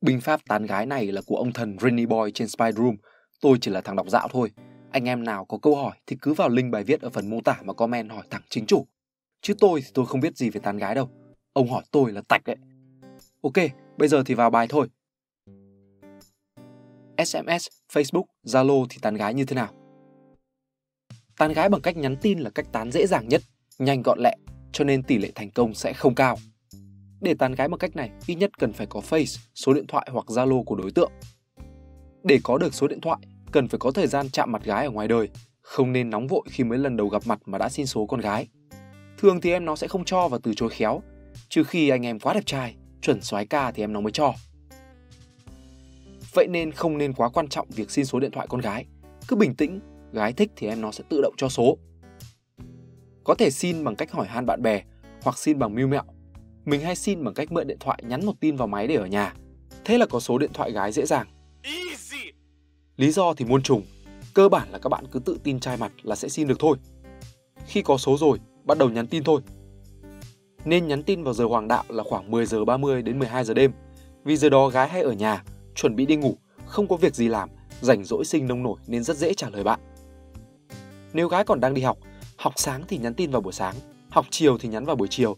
Binh pháp tán gái này là của ông thần Rainny Boy trên Spiderum. Tôi chỉ là thằng đọc dạo thôi. Anh em nào có câu hỏi thì cứ vào link bài viết ở phần mô tả mà comment hỏi thẳng chính chủ. Chứ tôi thì tôi không biết gì về tán gái đâu. Ông hỏi tôi là tạch đấy. Ok, bây giờ thì vào bài thôi. SMS, Facebook, Zalo thì tán gái như thế nào? Tán gái bằng cách nhắn tin là cách tán dễ dàng nhất, nhanh gọn lẹ, cho nên tỷ lệ thành công sẽ không cao. Để tán gái bằng cách này, ít nhất cần phải có Face, số điện thoại hoặc Zalo của đối tượng. Để có được số điện thoại, cần phải có thời gian chạm mặt gái ở ngoài đời, không nên nóng vội khi mới lần đầu gặp mặt mà đã xin số con gái. Thường thì em nó sẽ không cho và từ chối khéo, trừ khi anh em quá đẹp trai, chuẩn soái ca thì em nó mới cho. Vậy nên không nên quá quan trọng việc xin số điện thoại con gái. Cứ bình tĩnh, gái thích thì em nó sẽ tự động cho số. Có thể xin bằng cách hỏi han bạn bè hoặc xin bằng mưu mẹo. Mình hay xin bằng cách mượn điện thoại nhắn một tin vào máy để ở nhà. Thế là có số điện thoại gái dễ dàng. Lý do thì muôn trùng. Cơ bản là các bạn cứ tự tin chai mặt là sẽ xin được thôi. Khi có số rồi, bắt đầu nhắn tin thôi. Nên nhắn tin vào giờ hoàng đạo là khoảng 10h30 đến 12h đêm. Vì giờ đó gái hay ở nhà, chuẩn bị đi ngủ, không có việc gì làm, rảnh rỗi sinh nông nổi nên rất dễ trả lời bạn. Nếu gái còn đang đi học sáng thì nhắn tin vào buổi sáng, học chiều thì nhắn vào buổi chiều.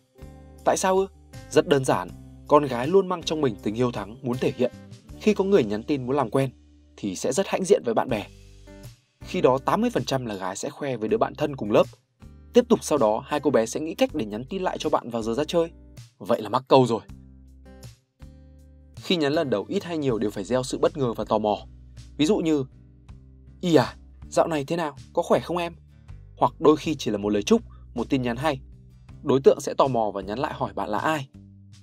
Tại sao ư? Rất đơn giản, con gái luôn mang trong mình tình yêu thắng muốn thể hiện. Khi có người nhắn tin muốn làm quen thì sẽ rất hãnh diện với bạn bè. Khi đó 80% là gái sẽ khoe với đứa bạn thân cùng lớp. Tiếp tục sau đó hai cô bé sẽ nghĩ cách để nhắn tin lại cho bạn vào giờ ra chơi. Vậy là mắc câu rồi. Khi nhắn lần đầu ít hay nhiều đều phải gieo sự bất ngờ và tò mò. Ví dụ như "Y à, dạo này thế nào, có khỏe không em?" Hoặc đôi khi chỉ là một lời chúc, một tin nhắn hay. Đối tượng sẽ tò mò và nhắn lại hỏi bạn là ai.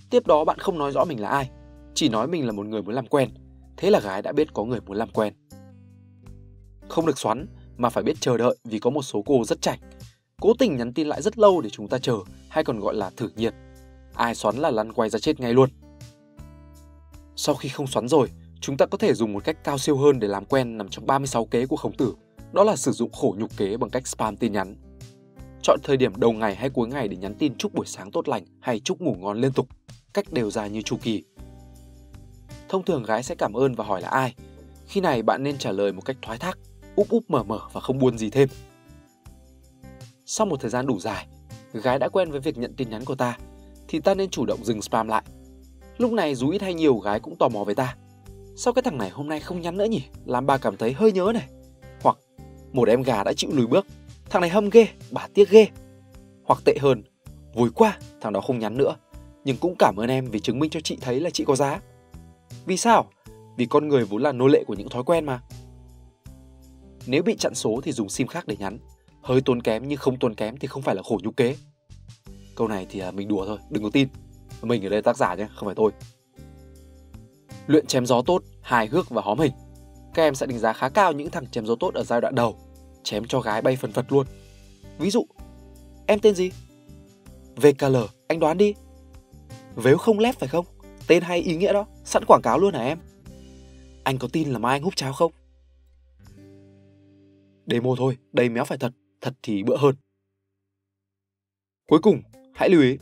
Tiếp đó bạn không nói rõ mình là ai, chỉ nói mình là một người muốn làm quen. Thế là gái đã biết có người muốn làm quen. Không được xoắn mà phải biết chờ đợi, vì có một số cô rất chảnh, cố tình nhắn tin lại rất lâu để chúng ta chờ, hay còn gọi là thử nhiệt. Ai xoắn là lăn quay ra chết ngay luôn. Sau khi không xoắn rồi, chúng ta có thể dùng một cách cao siêu hơn để làm quen nằm trong 36 kế của Khổng Tử. Đó là sử dụng khổ nhục kế bằng cách spam tin nhắn. Chọn thời điểm đầu ngày hay cuối ngày để nhắn tin chúc buổi sáng tốt lành hay chúc ngủ ngon liên tục, cách đều dài như chu kỳ. Thông thường gái sẽ cảm ơn và hỏi là ai. Khi này bạn nên trả lời một cách thoái thác, úp úp mở mở và không buôn gì thêm. Sau một thời gian đủ dài, gái đã quen với việc nhận tin nhắn của ta, thì ta nên chủ động dừng spam lại. Lúc này dù ít hay nhiều gái cũng tò mò với ta. Sao cái thằng này hôm nay không nhắn nữa nhỉ, làm bà cảm thấy hơi nhớ này. Hoặc một em gà đã chịu lùi bước, thằng này hâm ghê, bà tiếc ghê. Hoặc tệ hơn, vui quá, thằng đó không nhắn nữa, nhưng cũng cảm ơn em vì chứng minh cho chị thấy là chị có giá. Vì sao? Vì con người vốn là nô lệ của những thói quen mà. Nếu bị chặn số thì dùng sim khác để nhắn. Hơi tốn kém nhưng không tốn kém thì không phải là khổ nhục kế. Câu này thì mình đùa thôi, đừng có tin. Mình ở đây tác giả nhé, không phải tôi. Luyện chém gió tốt, hài hước và hóm hình. Các em sẽ đánh giá khá cao những thằng chém gió tốt ở giai đoạn đầu. Chém cho gái bay phần phật luôn. Ví dụ, em tên gì? VKL, anh đoán đi. Vếu không lép phải không? Tên hay ý nghĩa đó, sẵn quảng cáo luôn hả em? Anh có tin là mai anh húp cháo không? Demo thôi, đây méo phải thật, thật thì bựa hơn. Cuối cùng, hãy lưu ý,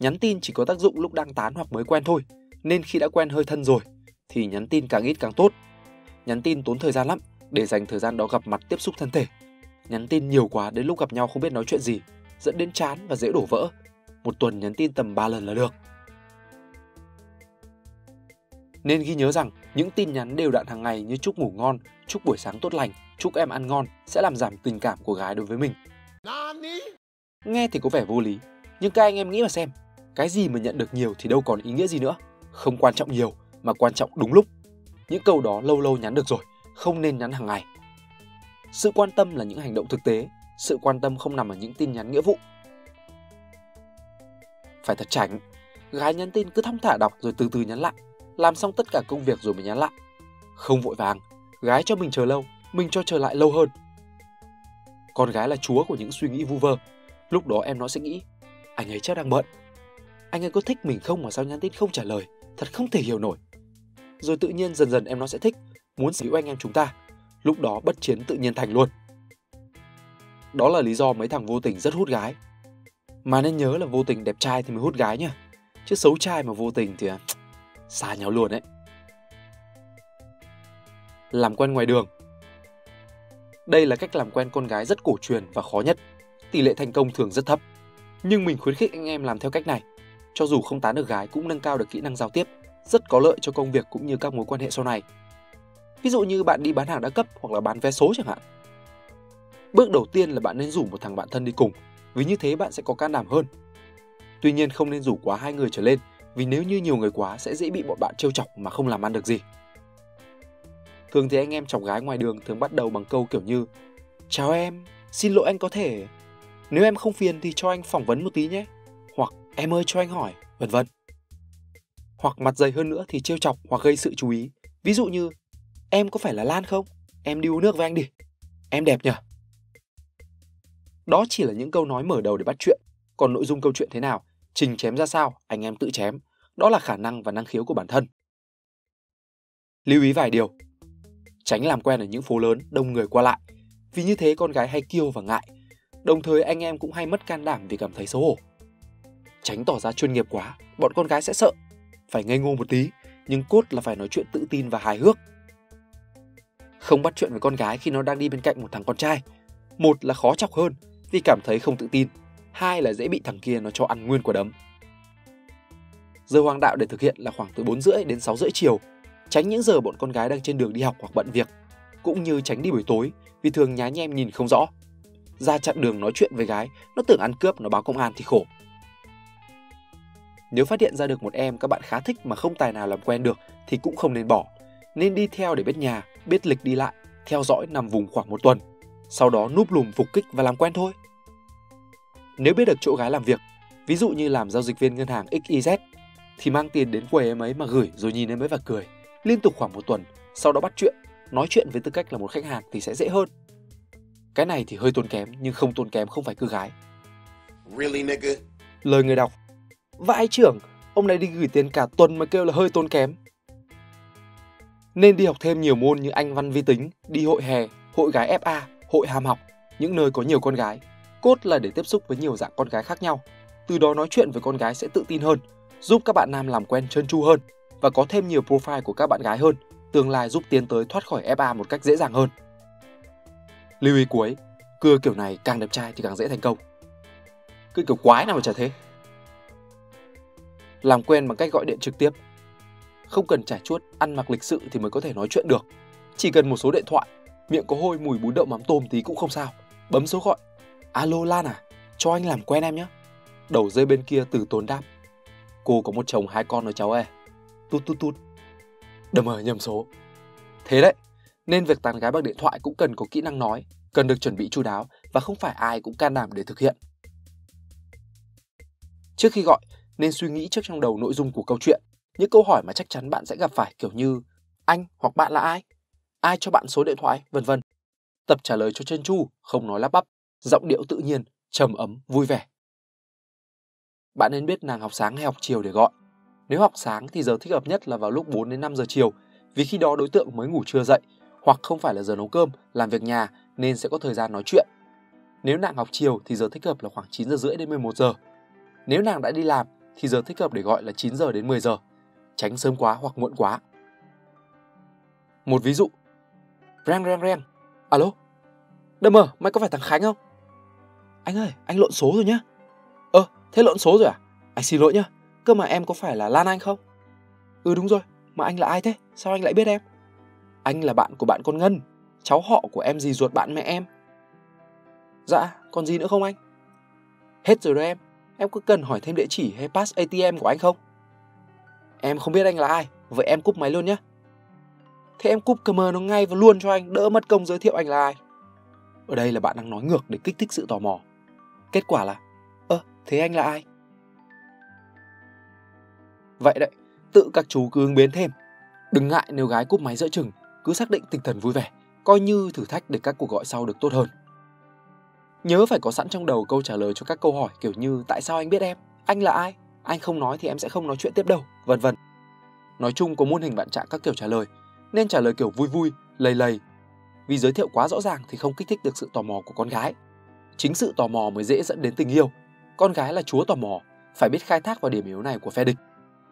nhắn tin chỉ có tác dụng lúc đang tán hoặc mới quen thôi, nên khi đã quen hơi thân rồi thì nhắn tin càng ít càng tốt. Nhắn tin tốn thời gian lắm, để dành thời gian đó gặp mặt tiếp xúc thân thể. Nhắn tin nhiều quá đến lúc gặp nhau không biết nói chuyện gì, dẫn đến chán và dễ đổ vỡ. Một tuần nhắn tin tầm 3 lần là được. Nên ghi nhớ rằng những tin nhắn đều đặn hàng ngày như chúc ngủ ngon, chúc buổi sáng tốt lành, chúc em ăn ngon sẽ làm giảm tình cảm của gái đối với mình. Nghe thì có vẻ vô lý, nhưng các anh em nghĩ mà xem, cái gì mà nhận được nhiều thì đâu còn ý nghĩa gì nữa. Không quan trọng nhiều, mà quan trọng đúng lúc. Những câu đó lâu lâu nhắn được rồi, không nên nhắn hàng ngày. Sự quan tâm là những hành động thực tế, sự quan tâm không nằm ở những tin nhắn nghĩa vụ. Phải thật chảnh, gái nhắn tin cứ thong thả đọc rồi từ từ nhắn lại, làm xong tất cả công việc rồi mới nhắn lại. Không vội vàng, gái cho mình chờ lâu, mình cho chờ lại lâu hơn. Con gái là chúa của những suy nghĩ vu vơ. Lúc đó em nó sẽ nghĩ, anh ấy chắc đang bận, anh ấy có thích mình không mà sao nhắn tin không trả lời, thật không thể hiểu nổi. Rồi tự nhiên dần dần em nó sẽ thích, muốn díu anh em chúng ta. lúc đó bất chiến tự nhiên thành luôn. Đó là lý do mấy thằng vô tình rất hút gái. Mà nên nhớ là vô tình đẹp trai thì mới hút gái nhá. Chứ xấu trai mà vô tình thì xa nhau luôn đấy. Làm quen ngoài đường. Đây là cách làm quen con gái rất cổ truyền và khó nhất. Tỷ lệ thành công thường rất thấp. Nhưng mình khuyến khích anh em làm theo cách này. Cho dù không tán được gái cũng nâng cao được kỹ năng giao tiếp, rất có lợi cho công việc cũng như các mối quan hệ sau này. Ví dụ như bạn đi bán hàng đa cấp hoặc là bán vé số chẳng hạn. Bước đầu tiên là bạn nên rủ một thằng bạn thân đi cùng, vì như thế bạn sẽ có can đảm hơn. Tuy nhiên không nên rủ quá 2 người trở lên, vì nếu như nhiều người quá sẽ dễ bị bọn bạn trêu chọc mà không làm ăn được gì. Thường thì anh em chọc gái ngoài đường thường bắt đầu bằng câu kiểu như: "Chào em, xin lỗi anh có thể... Nếu em không phiền thì cho anh phỏng vấn một tí nhé." Hoặc "Em ơi cho anh hỏi", vân vân. Hoặc mặt dày hơn nữa thì trêu chọc hoặc gây sự chú ý. Ví dụ như: "Em có phải là Lan không? Em đi uống nước với anh đi. Em đẹp nhỉ?" Đó chỉ là những câu nói mở đầu để bắt chuyện. Còn nội dung câu chuyện thế nào, trình chém ra sao, anh em tự chém. Đó là khả năng và năng khiếu của bản thân. Lưu ý vài điều. Tránh làm quen ở những phố lớn, đông người qua lại. Vì như thế con gái hay kiêu và ngại. Đồng thời anh em cũng hay mất can đảm vì cảm thấy xấu hổ. Tránh tỏ ra chuyên nghiệp quá, bọn con gái sẽ sợ. Phải ngây ngô một tí, nhưng cốt là phải nói chuyện tự tin và hài hước. Không bắt chuyện với con gái khi nó đang đi bên cạnh một thằng con trai. Một là khó chọc hơn vì cảm thấy không tự tin. Hai là dễ bị thằng kia nó cho ăn nguyên quả đấm. Giờ hoàng đạo để thực hiện là khoảng từ 4:30 đến 6:30 chiều. Tránh những giờ bọn con gái đang trên đường đi học hoặc bận việc. Cũng như tránh đi buổi tối vì thường nhá nhem nhìn không rõ. Ra chặn đường nói chuyện với gái, nó tưởng ăn cướp, nó báo công an thì khổ. Nếu phát hiện ra được một em các bạn khá thích mà không tài nào làm quen được thì cũng không nên bỏ. Nên đi theo để biết nhà, biết lịch đi lại, theo dõi nằm vùng khoảng 1 tuần. Sau đó núp lùm phục kích và làm quen thôi. Nếu biết được chỗ gái làm việc, ví dụ như làm giao dịch viên ngân hàng XYZ, thì mang tiền đến quầy em ấy mà gửi rồi nhìn em ấy và cười. Liên tục khoảng 1 tuần, sau đó bắt chuyện, nói chuyện với tư cách là một khách hàng thì sẽ dễ hơn. Cái này thì hơi tốn kém, nhưng không tốn kém không phải cứ gái. Really, nigga? Lời người đọc: "Vãi trưởng, ông này đi gửi tiền cả tuần mà kêu là hơi tốn kém." Nên đi học thêm nhiều môn như Anh văn vi tính, đi hội hè, hội gái FA, hội ham học, những nơi có nhiều con gái. Cốt là để tiếp xúc với nhiều dạng con gái khác nhau. Từ đó nói chuyện với con gái sẽ tự tin hơn, giúp các bạn nam làm quen trơn tru hơn và có thêm nhiều profile của các bạn gái hơn, tương lai giúp tiến tới thoát khỏi FA một cách dễ dàng hơn. Lưu ý cuối, cưa kiểu này càng đẹp trai thì càng dễ thành công. Cứ kiểu quái nào mà chả thế. Làm quen bằng cách gọi điện trực tiếp. Không cần trải chuốt, ăn mặc lịch sự thì mới có thể nói chuyện được. Chỉ cần một số điện thoại, miệng có hôi mùi bún đậu mắm tôm tí cũng không sao. Bấm số gọi: "Alo Lan à, cho anh làm quen em nhé." Đầu dây bên kia từ tốn đáp: "Cô có một chồng 2 con rồi cháu ơi." Tút tút tút. Đâm ở nhầm số. Thế đấy, nên việc tán gái bằng điện thoại cũng cần có kỹ năng nói, cần được chuẩn bị chu đáo và không phải ai cũng can đảm để thực hiện. Trước khi gọi, nên suy nghĩ trước trong đầu nội dung của câu chuyện, những câu hỏi mà chắc chắn bạn sẽ gặp phải kiểu như: "Anh" hoặc "Bạn là ai?", "Ai cho bạn số điện thoại", vân vân. Tập trả lời cho chân chu, không nói lắp bắp, giọng điệu tự nhiên, trầm ấm, vui vẻ. Bạn nên biết nàng học sáng hay học chiều để gọi. Nếu học sáng thì giờ thích hợp nhất là vào lúc 4 đến 5 giờ chiều, vì khi đó đối tượng mới ngủ chưa dậy hoặc không phải là giờ nấu cơm, làm việc nhà nên sẽ có thời gian nói chuyện. Nếu nàng học chiều thì giờ thích hợp là khoảng 9:30 đến 11 giờ. Nếu nàng đã đi làm thì giờ thích hợp để gọi là 9 giờ đến 10 giờ. Tránh sớm quá hoặc muộn quá. Một ví dụ: "Reng reng reng, alo, đâm mờ, mày có phải thằng Khánh không?" "Anh ơi, anh lộn số rồi nhá." Thế lộn số rồi à? Anh xin lỗi nhá, cơ mà em có phải là Lan Anh không?" "Ừ đúng rồi, mà anh là ai thế? Sao anh lại biết em?" "Anh là bạn của bạn con Ngân, cháu họ của em dì ruột bạn mẹ em." "Dạ, còn gì nữa không anh?" "Hết rồi đó em có cần hỏi thêm địa chỉ hay pass ATM của anh không?" "Em không biết anh là ai, vậy em cúp máy luôn nhá." "Thế em cúp cầm nó ngay và luôn cho anh, đỡ mất công giới thiệu anh là ai." Ở đây là bạn đang nói ngược để kích thích sự tò mò. Kết quả là: "Thế anh là ai?" Vậy đấy, tự các chú cứ ứng biến thêm. Đừng ngại nếu gái cúp máy giữa chừng, cứ xác định tinh thần vui vẻ, coi như thử thách để các cuộc gọi sau được tốt hơn. Nhớ phải có sẵn trong đầu câu trả lời cho các câu hỏi kiểu như: "Tại sao anh biết em?", "Anh là ai?", "Anh không nói thì em sẽ không nói chuyện tiếp đâu", vân vân. Nói chung có muôn hình vạn trạng các kiểu trả lời, nên trả lời kiểu vui vui, lầy lầy. vì giới thiệu quá rõ ràng thì không kích thích được sự tò mò của con gái. Chính sự tò mò mới dễ dẫn đến tình yêu. Con gái là chúa tò mò, phải biết khai thác vào điểm yếu này của phe địch.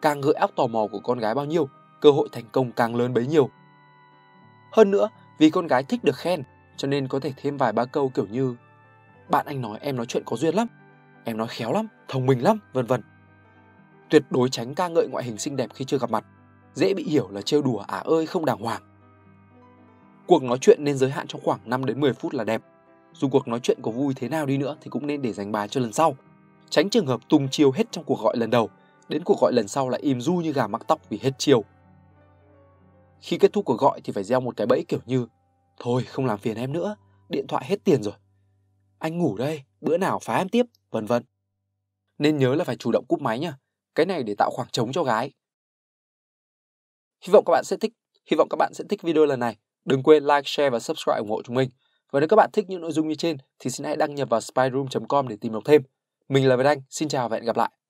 Càng gợi áp tò mò của con gái bao nhiêu, cơ hội thành công càng lớn bấy nhiêu. Hơn nữa, vì con gái thích được khen, cho nên có thể thêm vài ba câu kiểu như: bạn anh nói em nói chuyện có duyên lắm, em nói khéo lắm, thông minh lắm, vân vân. Tuyệt đối tránh ca ngợi ngoại hình xinh đẹp khi chưa gặp mặt, dễ bị hiểu là trêu đùa ả ơi không đàng hoàng. Cuộc nói chuyện nên giới hạn trong khoảng 5 đến 10 phút là đẹp. Dù cuộc nói chuyện có vui thế nào đi nữa thì cũng nên để dành bài cho lần sau. Tránh trường hợp tung chiêu hết trong cuộc gọi lần đầu, đến cuộc gọi lần sau lại im du như gà mắc tóc vì hết chiêu. Khi kết thúc cuộc gọi thì phải gieo một cái bẫy kiểu như: thôi không làm phiền em nữa, điện thoại hết tiền rồi, anh ngủ đây, bữa nào phá em tiếp, vân vân. Nên nhớ là phải chủ động cúp máy nhá, cái này để tạo khoảng trống cho gái. Hy vọng các bạn sẽ thích video lần này. Đừng quên like, share và subscribe ủng hộ chúng mình. Và nếu các bạn thích những nội dung như trên thì xin hãy đăng nhập vào spyroom.com để tìm đọc thêm. Mình là Việt Anh, xin chào và hẹn gặp lại.